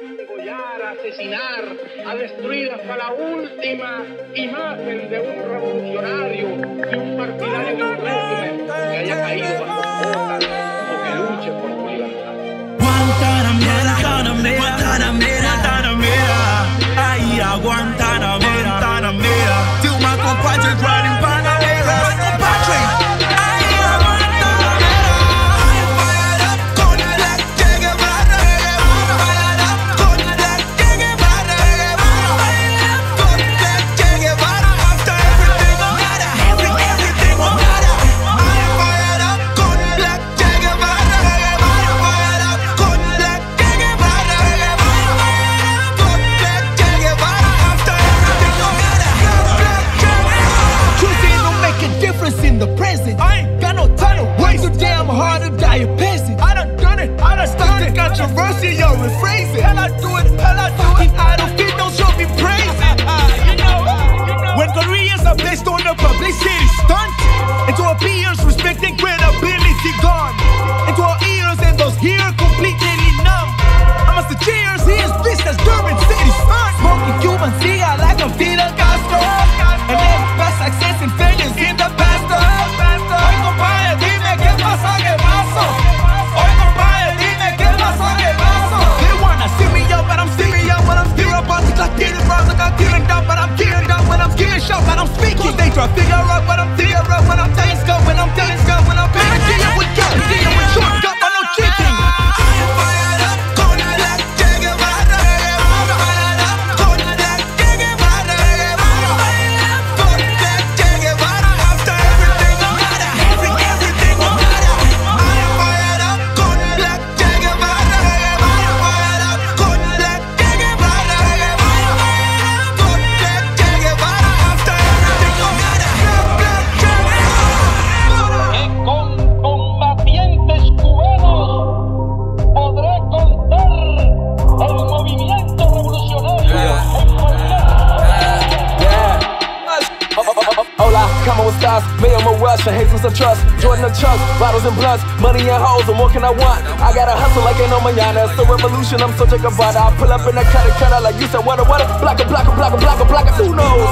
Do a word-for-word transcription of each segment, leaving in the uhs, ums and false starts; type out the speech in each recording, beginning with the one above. Degollar, a asesinar, a destruir hasta la última imagen de un revolucionario y un partidario de un régimen que haya caído bajo sus botas o que luche por su libertad. Guantanamera, Guantanamera, Guantanamera, Guantanamera, ay, a Guantanamera, Guantanamera, feel my compadre riding Panameras, compadre. Controversy, yo, rephrase it. Hell, I do it, hell, I do it. I don't think those show me praise. You know, you know. When careers are based on the publicity stunt, into our peers respecting credibility gone. Into our ears and those here completely numb. I must have cheers, here's this as Durban City sun. Smoking Cuban tea, I like a Fidel Castro. And then past success and failures in the past. Hoy compadre, dime qué pasa, qué pasó. Mayo my rush, I hate some trust. Jordan of chucks, bottles and blunts, money and hoes, and what can I want? I gotta hustle like ain't no manana. It's a revolution, I'm so Jacoby. I pull up in a cutter cutter like you said, what a what a Blac Che, Blac Che, Blac Che, Blac Che, Blac Che. Who knows?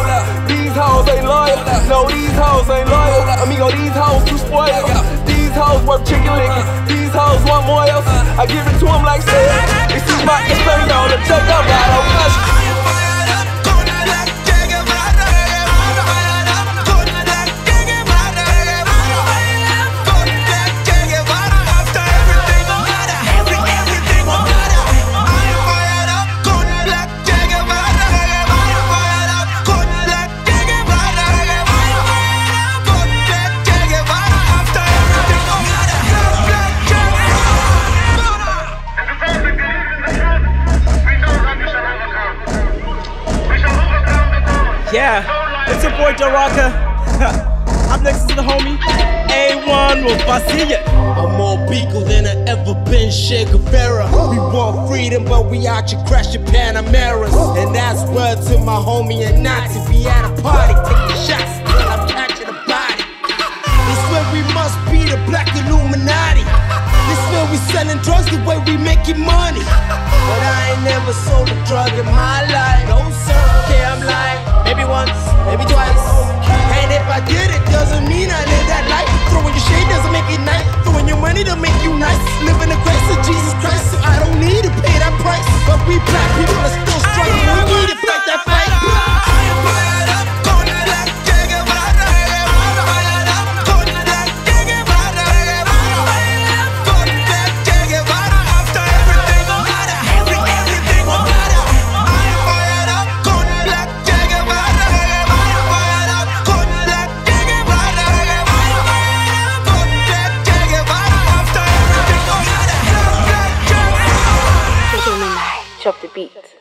These hoes ain't loyal. No, these hoes ain't loyal. Amigo, these hoes too spoiled. These hoes worth chicken licking. These hoes want more else. I give it to them like say, it's too much to spend on the check out battle. Yeah, it's your boy Jaraka. I'm next to the homie A one will bust ya. I'm more beagle than I ever been, Che Guevara. We want freedom, but we out here crashing Panameras. And that's word to my homie and not to be at a party. Take the shots till I'm catching a body. This way we must be the Black Illuminati. This way we selling drugs, the way we making money. But I ain't never sold a drug in my life. No sir, okay, I'm lying. Maybe once, maybe twice. And if I did, it doesn't mean I live that life. Throwing your shade doesn't make it nice. Throwing your money don't make you nice. Living the grace of Jesus Christ, so I don't need to pay that price. But we black people are still struggling. We need to fight that fight. Drop the beat.